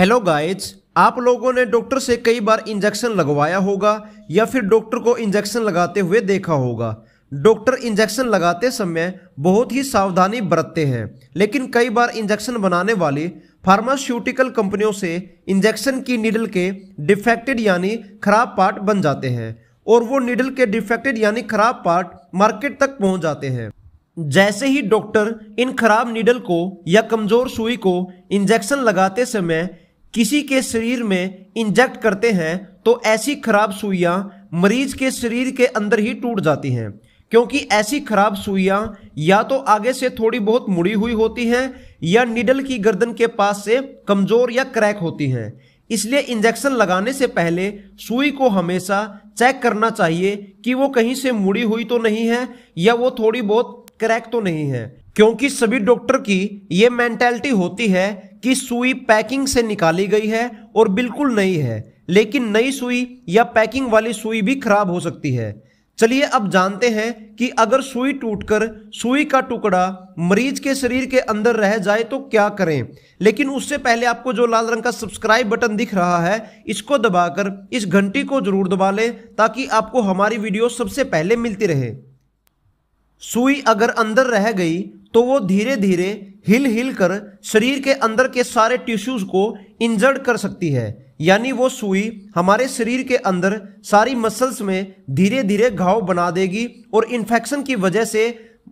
Hello guys, आप लोगों ने डॉक्टर से कई बार इंजेक्शन लगवाया होगा या फिर डॉक्टर को इंजेक्शन लगाते हुए देखा होगा। डॉक्टर इंजेक्शन लगाते समय बहुत ही सावधानी बरतते हैं, लेकिन कई बार इंजेक्शन बनाने वाली फार्मास्यूटिकल कंपनियों से इंजेक्शन की नीडल के डिफेक्टेड यानी खराब पार्ट बन जाते हैं और वो नीडल के डिफेक्टेड यानी खराब पार्ट मार्केट तक पहुँच जाते हैं। जैसे ही डॉक्टर इन खराब नीडल को या कमज़ोर सुई को इंजेक्शन लगाते समय किसी के शरीर में इंजेक्ट करते हैं तो ऐसी खराब सुइयां मरीज के शरीर के अंदर ही टूट जाती हैं, क्योंकि ऐसी खराब सुइयां या तो आगे से थोड़ी बहुत मुड़ी हुई होती हैं या नीडल की गर्दन के पास से कमज़ोर या क्रैक होती हैं। इसलिए इंजेक्शन लगाने से पहले सुई को हमेशा चेक करना चाहिए कि वो कहीं से मुड़ी हुई तो नहीं है या वो थोड़ी बहुत क्रैक तो नहीं है, क्योंकि सभी डॉक्टर की ये मेंटालिटी होती है कि सुई पैकिंग से निकाली गई है और बिल्कुल नई है, लेकिन नई सुई या पैकिंग वाली सुई भी खराब हो सकती है। चलिए अब जानते हैं कि अगर सुई टूटकर सुई का टुकड़ा मरीज के शरीर के अंदर रह जाए तो क्या करें। लेकिन उससे पहले आपको जो लाल रंग का सब्सक्राइब बटन दिख रहा है, इसको दबाकर इस घंटी को जरूर दबा लें ताकि आपको हमारी वीडियो सबसे पहले मिलती रहे। सुई अगर अंदर रह गई तो वो धीरे धीरे हिल कर शरीर के अंदर के सारे टिश्यूज़ को इंजर्ड कर सकती है, यानी वो सुई हमारे शरीर के अंदर सारी मसल्स में धीरे धीरे घाव बना देगी और इन्फेक्शन की वजह से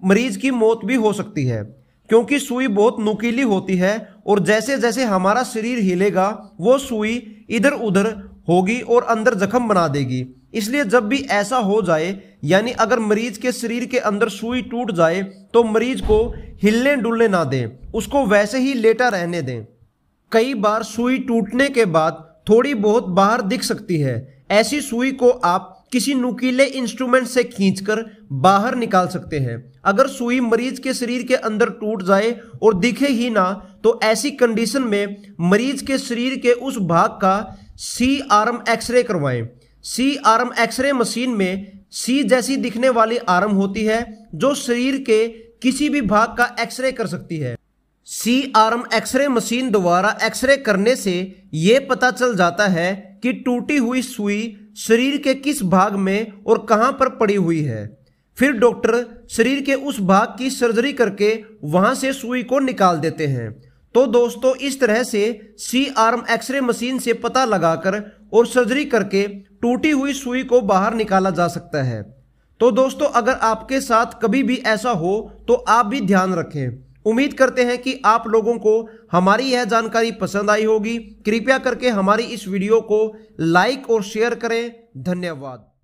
मरीज की मौत भी हो सकती है, क्योंकि सुई बहुत नुकीली होती है और जैसे जैसे हमारा शरीर हिलेगा वो सुई इधर उधर होगी और अंदर जख्म बना देगी। इसलिए जब भी ऐसा हो जाए, यानी अगर मरीज के शरीर के अंदर सुई टूट जाए, तो मरीज को हिलने डुलने ना दें, उसको वैसे ही लेटा रहने दें। कई बार सुई टूटने के बाद थोड़ी बहुत बाहर दिख सकती है। ऐसी सुई को आप किसी नुकीले इंस्ट्रूमेंट से खींचकर बाहर निकाल सकते हैं। अगर सुई मरीज के शरीर के अंदर टूट जाए और दिखे ही ना, तो ऐसी कंडीशन में मरीज के शरीर के उस भाग का सी आर्म एक्सरे करवाएं। सी आर्म एक्सरे मशीन में सी जैसी दिखने वाली आर्म होती है जो शरीर के किसी भी भाग का एक्सरे कर सकती है। सी आर्म एक्सरे मशीन द्वारा एक्सरे करने से ये पता चल जाता है कि टूटी हुई सुई शरीर के किस भाग में और कहां पर पड़ी हुई है। फिर डॉक्टर शरीर के उस भाग की सर्जरी करके वहां से सुई को निकाल देते हैं। तो दोस्तों, इस तरह से सी आर्म एक्सरे मशीन से पता लगाकर और सर्जरी करके टूटी हुई सुई को बाहर निकाला जा सकता है। तो दोस्तों, अगर आपके साथ कभी भी ऐसा हो तो आप भी ध्यान रखें। उम्मीद करते हैं कि आप लोगों को हमारी यह जानकारी पसंद आई होगी। कृपया करके हमारी इस वीडियो को लाइक और शेयर करें। धन्यवाद।